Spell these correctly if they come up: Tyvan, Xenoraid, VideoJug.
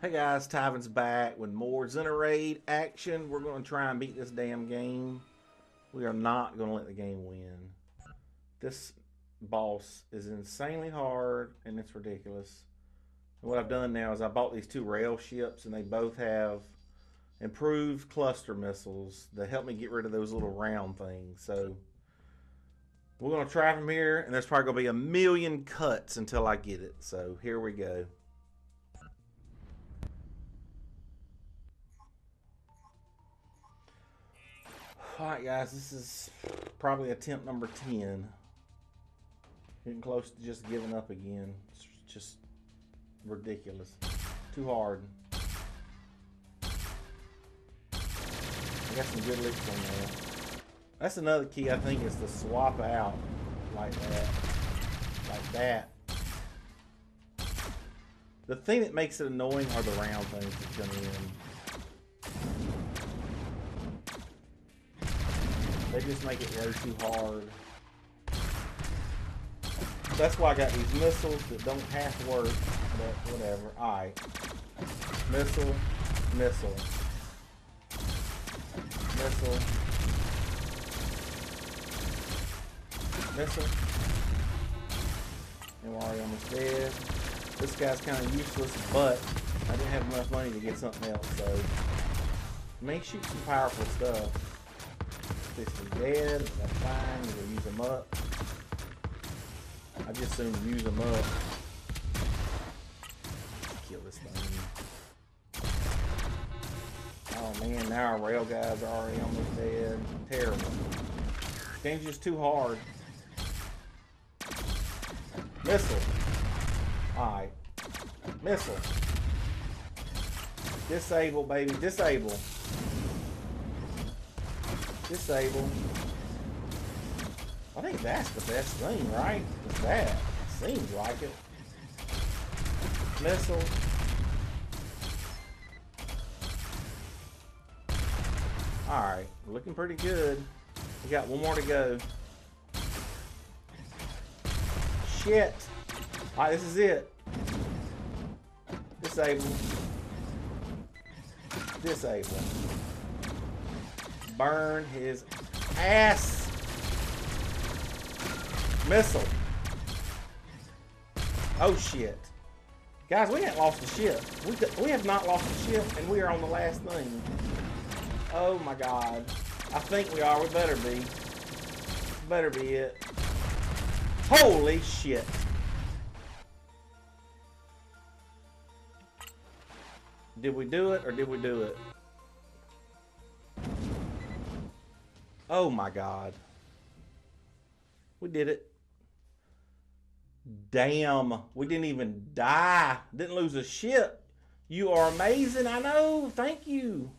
Hey guys, Tyvan's back with more Xenoraid action. We're going to try and beat this damn game. We are not going to let the game win. This boss is insanely hard and it's ridiculous. And what I've done now is I bought these two rail ships and they both have improved cluster missiles that help me get rid of those little round things. So we're going to try from here, and there's probably going to be a million cuts until I get it. So here we go. Alright guys, this is probably attempt number 10. Getting close to just giving up again. It's just ridiculous. Too hard. I got some good licks on there. That's another key, I think, is to swap out like that. Like that. The thing that makes it annoying are the round things that come in. They just make it way too hard. That's why I got these missiles that don't half work, but whatever. Alright. Missile. Missile. Missile. Missile. And we're already almost dead. This guy's kind of useless, but I didn't have enough money to get something else, so may shoot some powerful stuff. This is dead, that's fine, you can use them up. I just soon use them up. Kill this thing. Oh man, now our rail guys are already almost dead. Terrible. Game's just too hard. Missile. Alright. Missile. Disable, baby, disable. Disable. I think that's the best thing, right? Is that. Seems like it. Missile. Alright, looking pretty good. We got one more to go. Shit. Alright, this is it. Disable. Disable. Burn his ass. Missile. Oh shit. Guys, we haven't lost the ship. We have not lost the ship, and we are on the last thing. Oh my god. I think we are. We better be. Better be it. Holy shit. Did we do it or did we do it? Oh my god. We did it. Damn. We didn't even die. Didn't lose a ship. You are amazing. I know. Thank you.